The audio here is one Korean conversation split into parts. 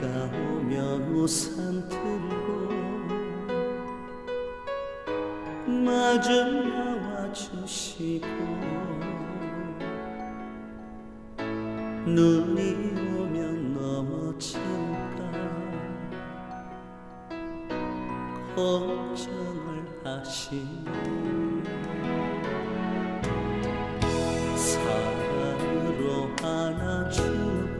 비가 오면 우산 들고 마주 나와주시고 눈이 오면 넘어질까 걱정을 하시네. 사랑으로 안아주고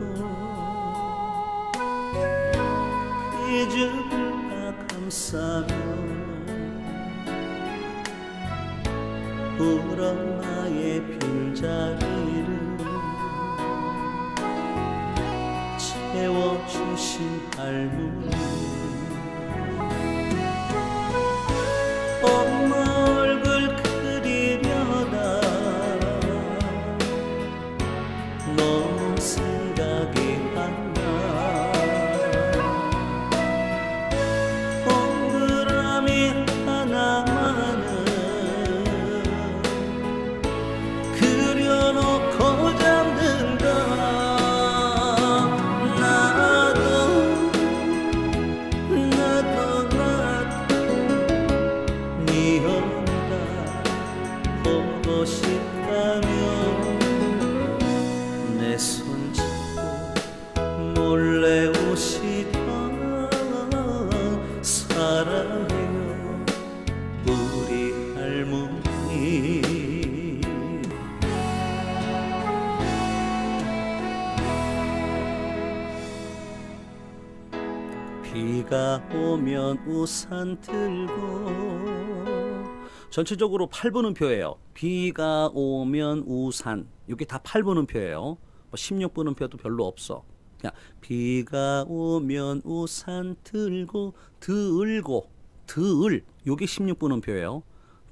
잊을까 감싸며 울은 나의 빈자리를 채워주신 할머니, 엄마 얼굴 그리려다 너무 생각이 안 나. 동그라미 하나만은 그려놓고 잠든다. 나도 네 얼굴 보고 싶다며 내 손 잡고 몰래 오시던 사랑해요 우리 할머니. 비가 오면 우산 들고, 전체적으로 8분음표예요. 비가 오면 우산, 이게 다 8분음표예요. 뭐 16분음표도 별로 없어. 그냥 비가 오면 우산 들고, 들고, 들, 요게 16분음표예요.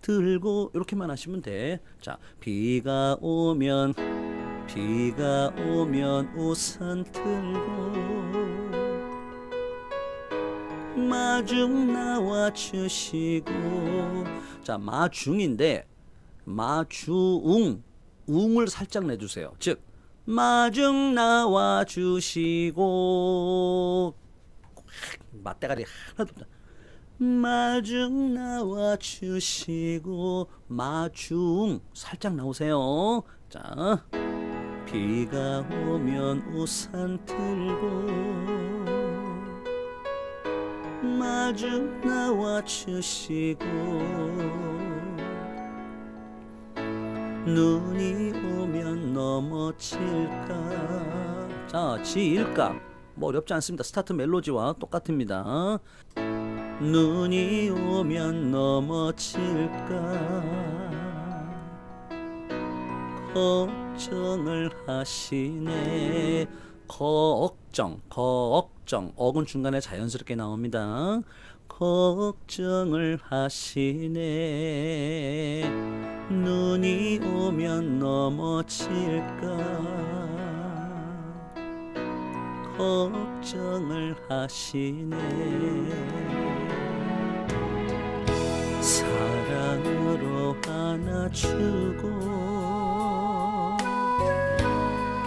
들고 이렇게만 하시면 돼. 자, 비가 오면 우산 들고 마중 나와주시고. 자, 마중인데 마주웅, 웅을 살짝 내주세요. 즉 마중 나와주시고, 맞대가리 하나도 없다. 마중 나와주시고, 마중 살짝 나오세요. 자, 비가 오면 우산 들고 마주 나와주시고 눈이 오면 넘어질까. 자, 지일까 뭐 어렵지 않습니다. 스타트 멜로디와 똑같습니다. 눈이 오면 넘어질까 걱정을 하시네. 걱정, 걱정. 억은 중간에 자연스럽게 나옵니다. 걱정을 하시네. 눈이 오면 넘어질까 걱정을 하시네. 사랑으로 안아주고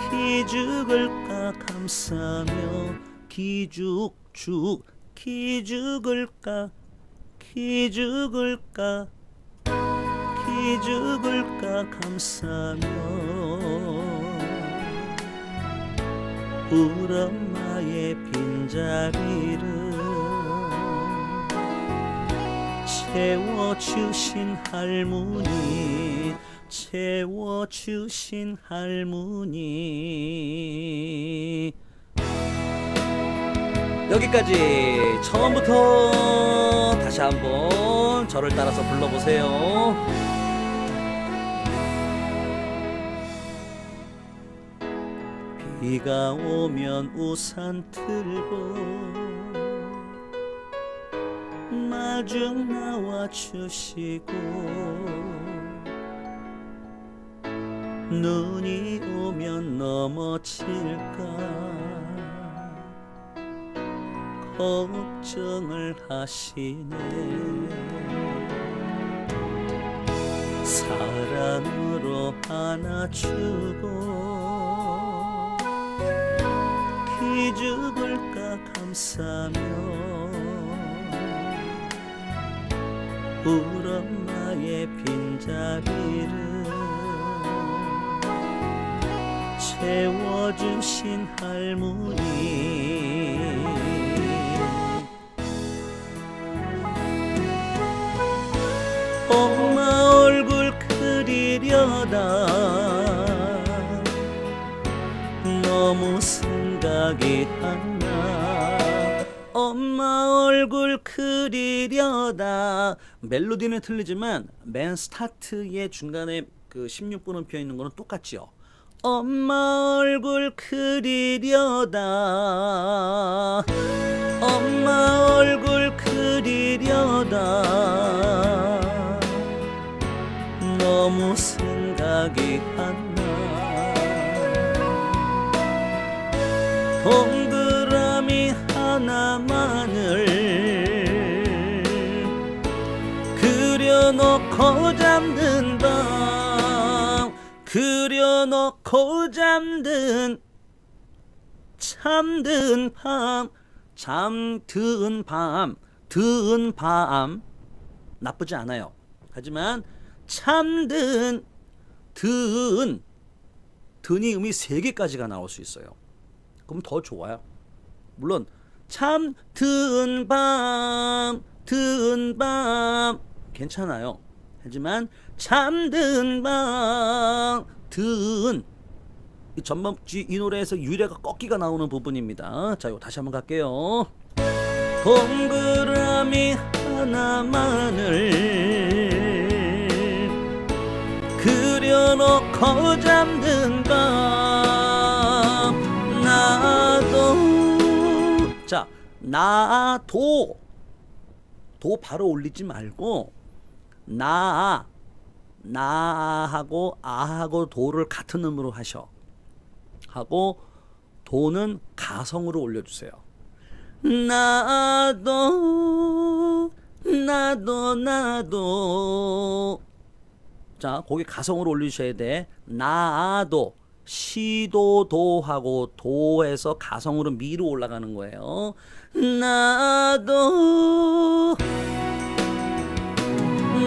기죽을까 감싸며 기죽 기죽을까 감싸며 우리 엄마의 빈자리를 채워주신 할머니, 채워주신 할머니. 여기까지 처음부터 다시 한번 저를 따라서 불러보세요. 비가 오면 우산 들고 마주 나와주시고 눈이 오면 넘어질까 걱정을 하시네. 사랑으로 안아주고 기죽을까 감싸며 울은 나의 빈자리를 채워주신 할머니, 엄마 얼굴 그리려다 너무 생각이 났나. 엄마 얼굴 그리려다 멜로디는 틀리지만 맨 스타트의 중간에 그 16분음 피어있는 거는 똑같지요. 엄마 얼굴 그리려다, 엄마 얼굴 그리려다 너무 생각이 안 나. 동그라미 하나만을 그려놓고 잠든 밤, 그려놓고 잠든 밤, 잠든 밤, 든 밤 나쁘지 않아요. 하지만 잠든, 든, 든이 음이 3개까지가 나올 수 있어요. 그럼 더 좋아요. 물론 잠든 밤, 든 밤 괜찮아요. 하지만 잠든 밤, 든, 이 전반 이 노래에서 유래가 꺾기가 나오는 부분입니다. 자, 이거 다시 한번 갈게요. 동그라미 하나만을 그려놓고 잠든 밤, 나도. 자, 나도 도 바로 올리지 말고 나, 나하고 아하고 도를 같은 음으로 하셔. 하고 도는 가성으로 올려주세요. 나도, 나도, 나도. 자, 거기 가성으로 올리셔야 돼. 나도, 시도, 도하고 도에서 가성으로 미로 올라가는 거예요. 나도,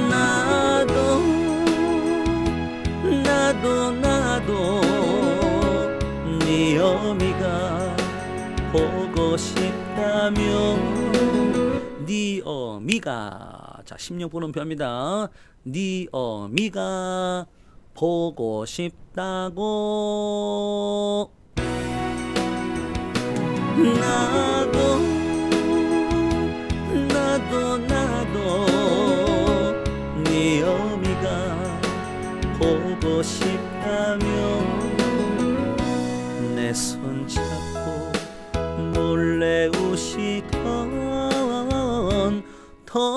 나도, 나도, 나도 네 어미가 보고 싶다며. 네 어미가, 자 16분은 표입니다. 네 어미가 보고 싶다고. 나도, 나도, 나도 네 어미가 보고 싶다며. 내 손 잡고 몰래 우시던 던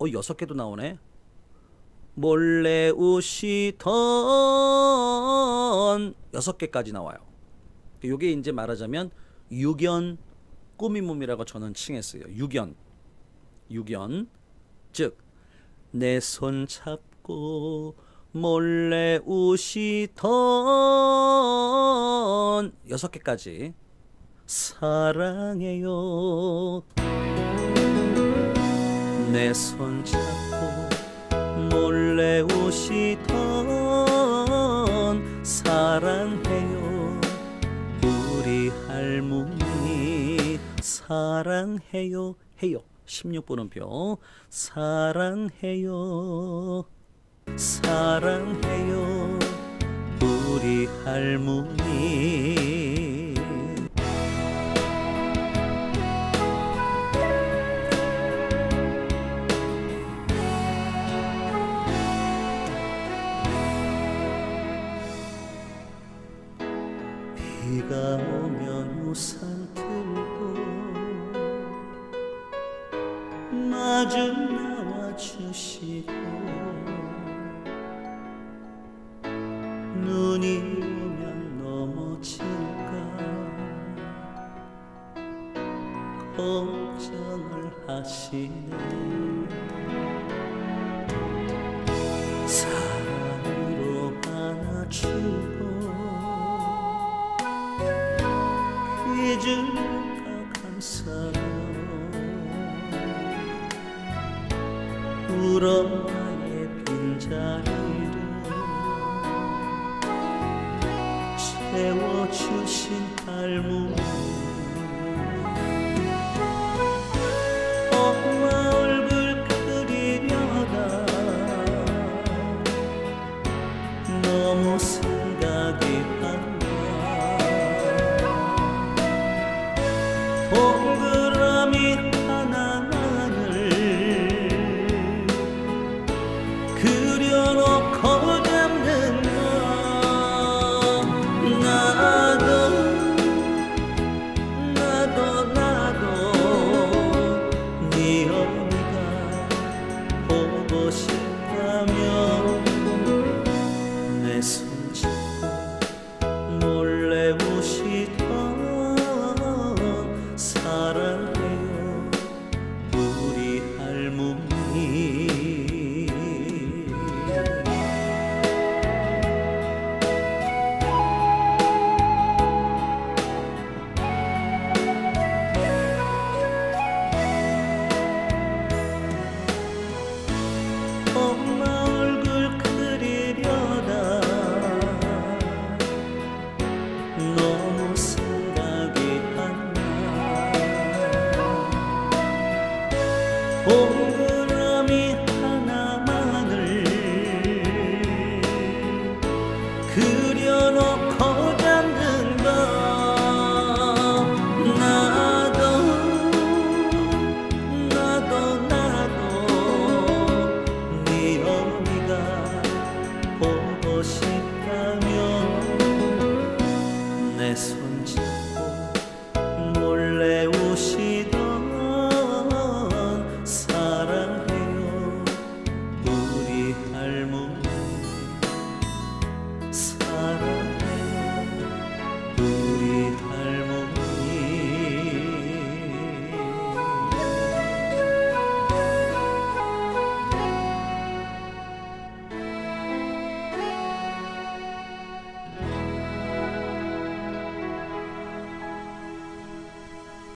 6개도 나오네. 몰래 우시던 6개까지 나와요. 요게 이제 말하자면 유견 꾸밈음이라고 저는 칭했어요. 유견, 유견, 즉 내 손 잡고 몰래 우시던 6개까지. 사랑해요. 내 손 잡고 몰래 우시던 사랑해요. 우리 할머니 사랑해요. 해요 16분음표. 사랑해요, 사랑해요 우리 할머니. 비가 오면 우산 들고 마주 나와주시고, 눈이 오면 넘어질까 걱정을 하시네. 사랑으로 안아주고 잊을까 감싸고 울어 나의 빈자리를 채워주신 할머니 너무 생각이 난다. 동그라미 하나만을 그려놓고 잡는다. 나도 네 어미가 보고 싶다며 내 손잡고 몰래 우시던 사랑해요 우리 할머니. 엄마 얼굴 그리려다 너무 생각이 안 나. 동그라미 하나만을